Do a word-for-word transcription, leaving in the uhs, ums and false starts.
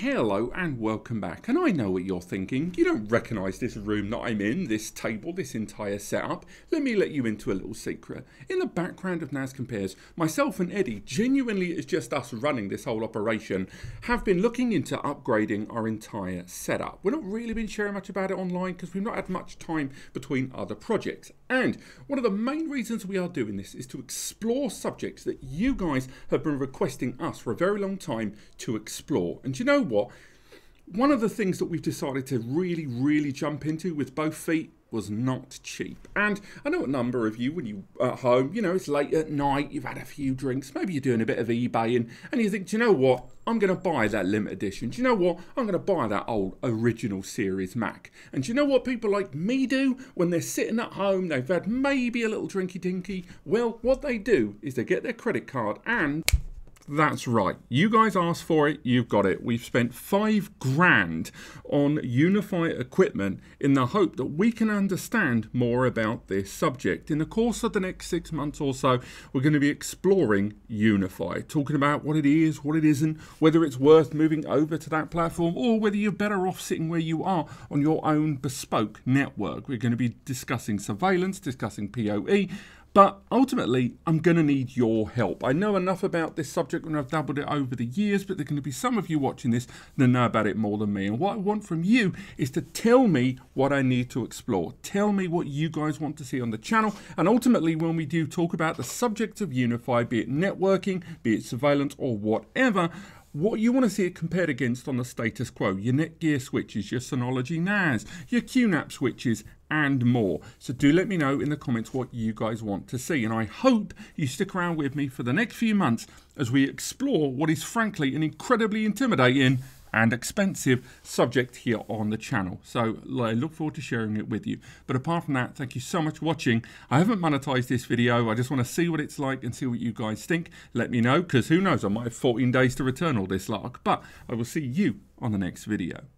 Hello and welcome back, and I know what you're thinking. You don't recognise this room that I'm in, this table, this entire setup. Let me let you into a little secret. In the background of N A S Compares, myself and Eddie, genuinely it's just us running this whole operation, have been looking into upgrading our entire setup. We're not really been sharing much about it online because we've not had much time between other projects. And one of the main reasons we are doing this is to explore subjects that you guys have been requesting us for a very long time to explore. And you know what? One of the things that we've decided to really, really jump into with both feet was not cheap. And I know a number of you, when you're at home, you know, it's late at night, you've had a few drinks, maybe you're doing a bit of eBaying, and you think, do you know what? I'm going to buy that limited edition. Do you know what? I'm going to buy that old original series Mac. And do you know what people like me do when they're sitting at home, they've had maybe a little drinky dinky? Well, what they do is they get their credit card and... That's right. You guys asked for it, you've got it. We've spent five grand on UniFi equipment in the hope that we can understand more about this subject. In the course of the next six months or so, we're going to be exploring UniFi, talking about what it is, what it isn't, whether it's worth moving over to that platform or whether you're better off sitting where you are on your own bespoke network. We're going to be discussing surveillance, discussing P O E, but ultimately, I'm going to need your help. I know enough about this subject and I've dabbled it over the years, but there are going to be some of you watching this that know about it more than me. And what I want from you is to tell me what I need to explore. Tell me what you guys want to see on the channel. And ultimately, when we do talk about the subject of UniFi, be it networking, be it surveillance or whatever, what you want to see it compared against on the status quo, your Netgear switches, your Synology N A S, your Q NAP switches, and more. So do let me know in the comments what you guys want to see, and I hope you stick around with me for the next few months as we explore what is frankly an incredibly intimidating and expensive subject here on the channel. So I look forward to sharing it with you. But apart from that, thank you so much for watching. I haven't monetized this video. I just want to see what it's like and see what you guys think. Let me know, because who knows, I might have fourteen days to return all this lark. But I will see you on the next video.